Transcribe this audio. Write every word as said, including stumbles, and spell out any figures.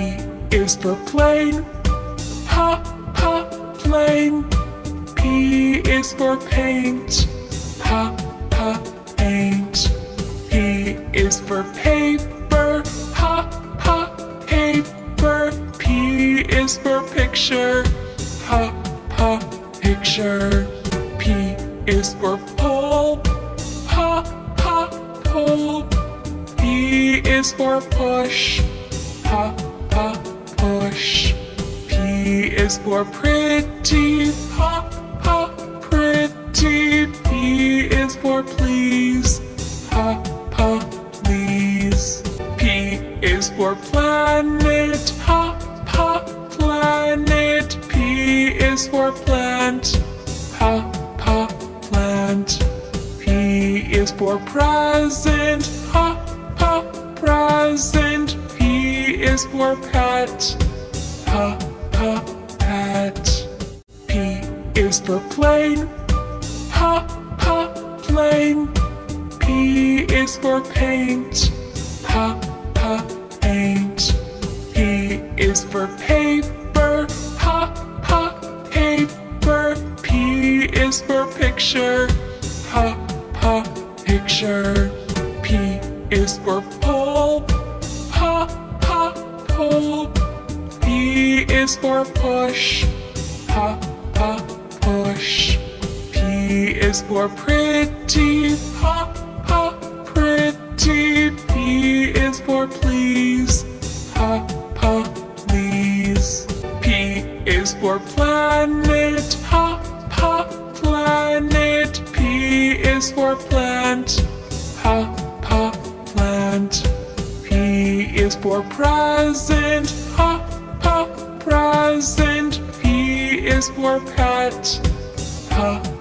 P is for plane, pa pa plane. P is for paint, pa pa paint. P is for paper, pa pa paper. P is for picture, pa pa picture. P is for pole, pa pa pole. P is for push, pa pa push. P is for pretty, pa pa pretty. P is for please, pa pa please. P is for planet, pa pa planet. P is for plant, pa pa plant. P is for present, pa pa present. P is for pet, pa pa pet. P is for plane, pa pa plane. P is for paint, pa pa paint. P is for paper, pa pa paper. P is for picture, pa pa picture. P is for pole, pa pa pole. P is for push, pa pa push. P is for pretty, pa pa pretty. P is for please, pa pa please. P is for planet, pa pa planet. P is for plant, pa pa plant. P is for present, pa pa present. P is for pet, pa